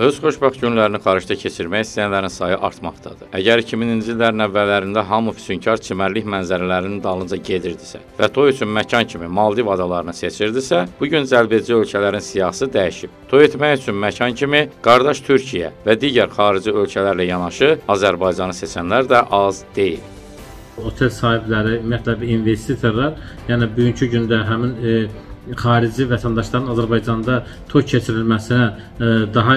Öz xoşbəxt günlərini xaricdə keçirmək istəyənlərin sayı artmaqdadır. Əgər 2000-ci illərin əvvəllərində hamı füsunkar çimərlik mənzərələrinin dalınca gedirdisə və toy üçün məkan kimi Maldiv adalarını seçirdisə, bugün cəlbedici ölkələrin siyasi dəyişib. Toy etmək üçün məkan kimi qardaş Türkiyə və digər xarici ölkələrlə yanaşı Azərbaycanı seçənlər də az deyil. Otel sahibləri, ümumiyyətlə investitorlar, yəni bugünkü gündə həmin xarici vətəndaşların Azərbaycanda toy keçirilməsinə daha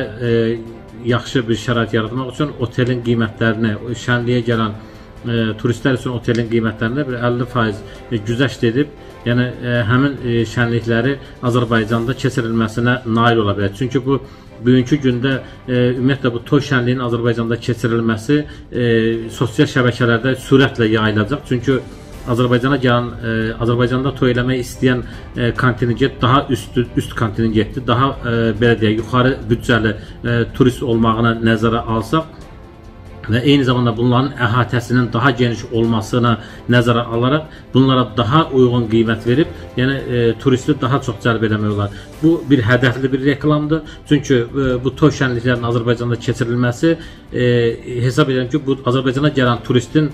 yaxşı bir şərait yaratmaq üçün otelin qiymətlərini, şənliyə gələn turistlər üçün otelin qiymətlərini bir 50% güzəşt edib, yəni həmin şənlikləri Azərbaycanda keçirilməsinə nail ola bilər. Çünki bu bugünkü gündə ümumiyyətlə bu toy şənliyinin Azərbaycanda keçirilməsi sosial şəbəkələrdə sürətlə yayılacaq. Çünki Azərbaycana gələn, Azərbaycanda toy eləmək istəyən kontingent daha üst kontingentdir, daha belə deyək, yuxarı büdcəli turist olmağına nəzərə alsaq və eyni zamanda bunların əhatəsinin daha geniş olmasına nəzərə alaraq bunlara daha uyğun qiymət verib, yəni turisti daha çox cəlb eləmək olar. Bu bir hədəfli bir reklamdır. Çünki bu toy şənliklərinin Azərbaycanda keçirilməsi hesab edirəm ki, bu Azərbaycana gələn turistin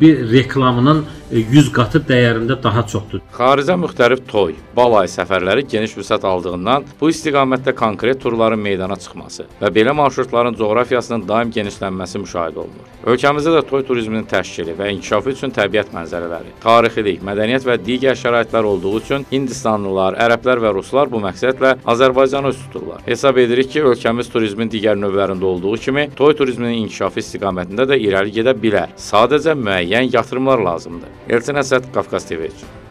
bir reklamının 100 qatı dəyərində daha çoxdur. Xaricə müxtəlif toy, balay səfərləri geniş vüsət aldığından bu istiqamətdə konkret turların meydana çıxması və belə marşrutların coğrafiyasının daim genişlənməsi müşahidə olunur. Ölkəmizdə də toy turizminin təşkili və inkişafı üçün təbiət mənzərələri, tarixilik, mədəniyyət və digər şəraitlər olduğu üçün Hindistanlılar, ərəblər və ruslar bu məqsədlə Azərbaycanı üst tuturlar. Hesab edirik ki, ölkəmiz turizmin digər növlərində olduğu kimi toy turizminin inkişafı istiqamətində də irəli gedə bilər. Sadəcə müəyyən yatırımlar lazımdır. Ersin Asad, Qafqaz TV üçün.